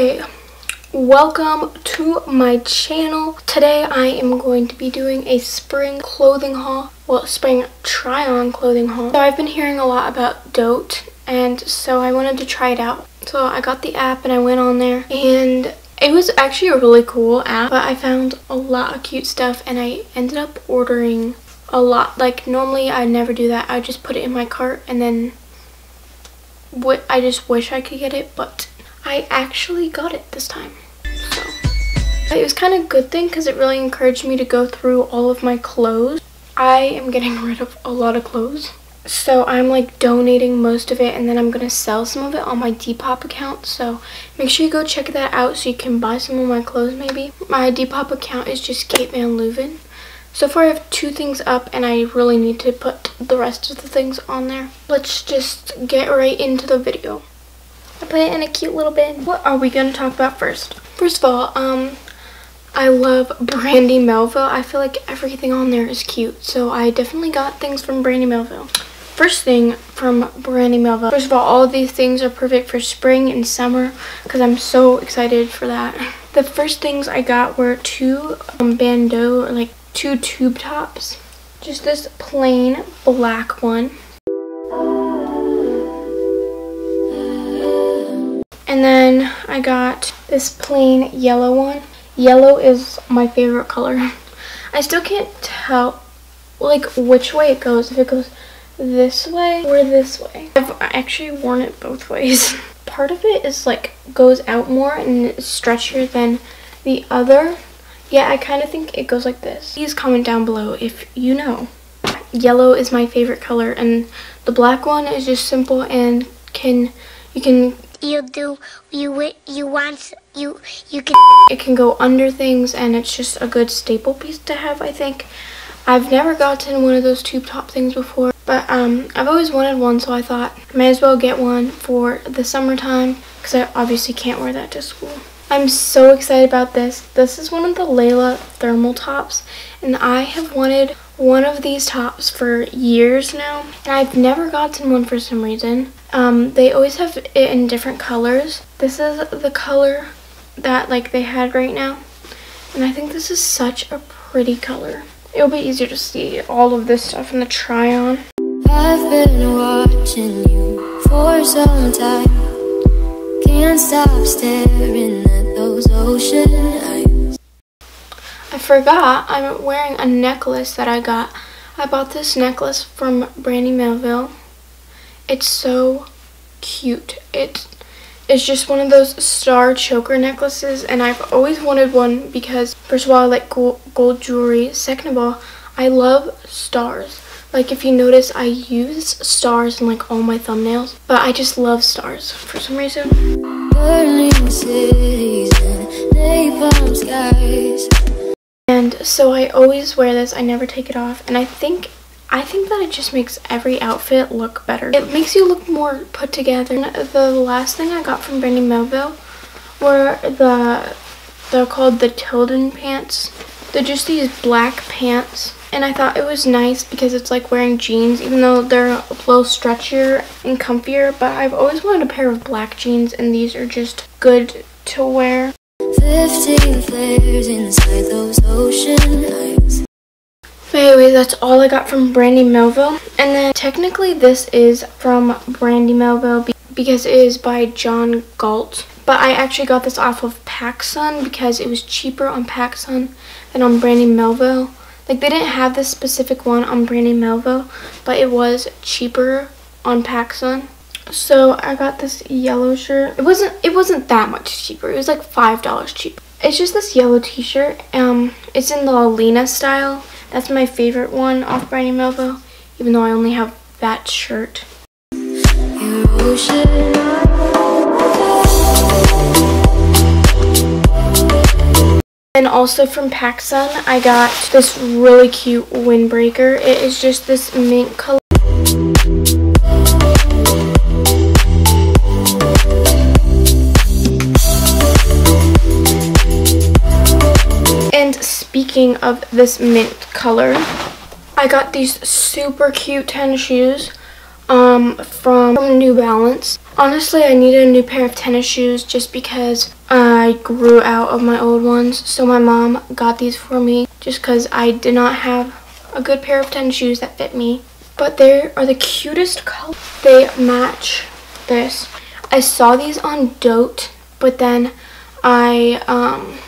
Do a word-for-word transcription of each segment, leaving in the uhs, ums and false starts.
Hey, welcome to my channel. Today I am going to be doing a spring clothing haul, well, spring try-on clothing haul. So I've been hearing a lot about Dote, and so I wanted to try it out. So I got the app and I went on there, and it was actually a really cool app, but I found a lot of cute stuff and I ended up ordering a lot. Like, normally I never do that. I just put it in my cart and then what I just wish I could get it, but I actually got it this time. So it was kind of a good thing because it really encouraged me to go through all of my clothes. I am getting rid of a lot of clothes, so I'm like donating most of it, and then I'm gonna sell some of it on my Depop account, so make sure you go check that out so you can buy some of my clothes. Maybe my Depop account is just Cate Van Luven. So far I have two things up and I really need to put the rest of the things on there. Let's just get right into the video. I put it in a cute little bin. What are we going to talk about first? First of all, um, I love Brandy Melville. I feel like everything on there is cute, so I definitely got things from Brandy Melville. First thing from Brandy Melville. First of all, all of these things are perfect for spring and summer because I'm so excited for that. The first things I got were two um, bandeau, or like two tube tops. Just this plain black one. And then I got this plain yellow one. Yellow is my favorite color. I still can't tell like which way it goes. If it goes this way or this way. I've actually worn it both ways. Part of it is like goes out more and it's stretchier than the other. Yeah, I kind of think it goes like this. Please comment down below if you know. Yellow is my favorite color, and the black one is just simple and can you can you do you you want you you can it can go under things, and it's just a good staple piece to have. I think I've never gotten one of those tube top things before, but um I've always wanted one, so I thought I may as well get one for the summertime because I obviously can't wear that to school. I'm so excited about this. This is one of the Layla thermal tops, and I have wanted one of these tops for years now, and I've never gotten one for some reason. Um, they always have it in different colors. This is the color that like they had right now, and I think this is such a pretty color. It'll be easier to see all of this stuff in the try on. I've been watching you for some time. Can't stop staring at those ocean eyes. I forgot I'm wearing a necklace that I got. I bought this necklace from Brandy Melville. It's so cute. It is just one of those star choker necklaces, and I've always wanted one because first of all, I like gold, gold jewelry. Second of all, I love stars. Like, if you notice, I use stars in like all my thumbnails, but I just love stars for some reason. Burning cities and napalm skies. And so I always wear this. I never take it off, and I think I think that it just makes every outfit look better. It makes you look more put together. And the last thing I got from Brandy Melville were the they're called the Tilden pants. They're just these black pants. And I thought it was nice because it's like wearing jeans, even though they're a little stretchier and comfier. But I've always wanted a pair of black jeans, and these are just good to wear. Fifteen flares inside those ocean eyes. But anyways, that's all I got from Brandy Melville. And then technically this is from Brandy Melville because it is by John Galt. But I actually got this off of PacSun because it was cheaper on PacSun than on Brandy Melville. Like, they didn't have this specific one on Brandy Melville, but it was cheaper on PacSun. So I got this yellow shirt. It wasn't it wasn't that much cheaper. It was like five dollars cheaper. It's just this yellow t-shirt. Um, it's in the Alina style. That's my favorite one off Brandy Melville, even though I only have that shirt. And also from PacSun, I got this really cute windbreaker. It is just this mint color. And speaking of this mint color, I got these super cute tennis shoes um, from, from New Balance. Honestly, I needed a new pair of tennis shoes just because I grew out of my old ones. So my mom got these for me just because I did not have a good pair of tennis shoes that fit me. But they are the cutest color. They match this. I saw these on Dote, but then I, um...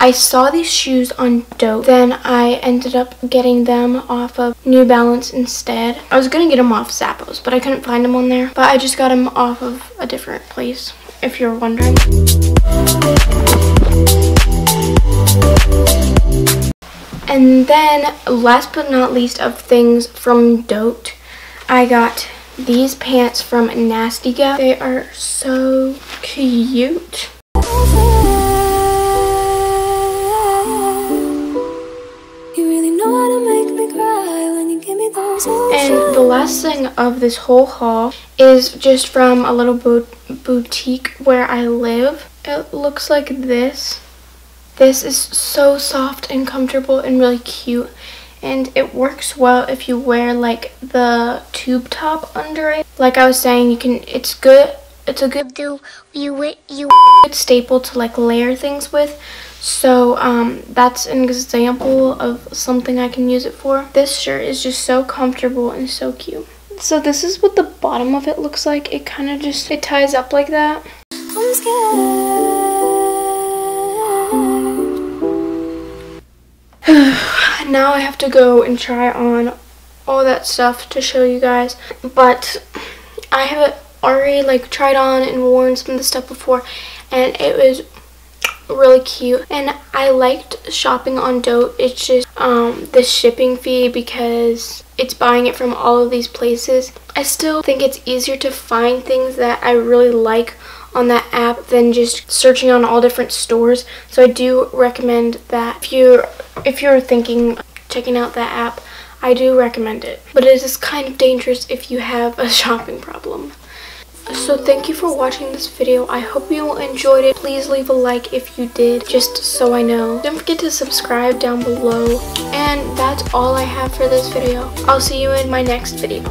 I saw these shoes on Dote, then I ended up getting them off of New Balance instead. I was gonna get them off Zappos, but I couldn't find them on there. But I just got them off of a different place, if you're wondering. And then, last but not least of things from Dote, I got these pants from Nasty Gal. They are so cute. And the last thing of this whole haul is just from a little bo boutique where I live. It looks like this. This is so soft and comfortable and really cute. And it works well if you wear like the tube top under it. Like I was saying, you can, it's good. It's a good do you you good staple to like layer things with. So um, that's an example of something I can use it for. This shirt is just so comfortable and so cute. So this is what the bottom of it looks like. It kind of just, it ties up like that. I'm scared. Now I have to go and try on all that stuff to show you guys. But I have already like tried on and worn some of the stuff before, and it was really cute, and I liked shopping on Dote. It's just um the shipping fee, because it's buying it from all of these places. I still think it's easier to find things that I really like on that app than just searching on all different stores. So I do recommend that if you if you're thinking checking out that app, I do recommend it, but it is kind of dangerous if you have a shopping problem. So thank you for watching this video. I hope you enjoyed it. Please leave a like if you did, just so I know. Don't forget to subscribe down below. And that's all I have for this video. I'll see you in my next video.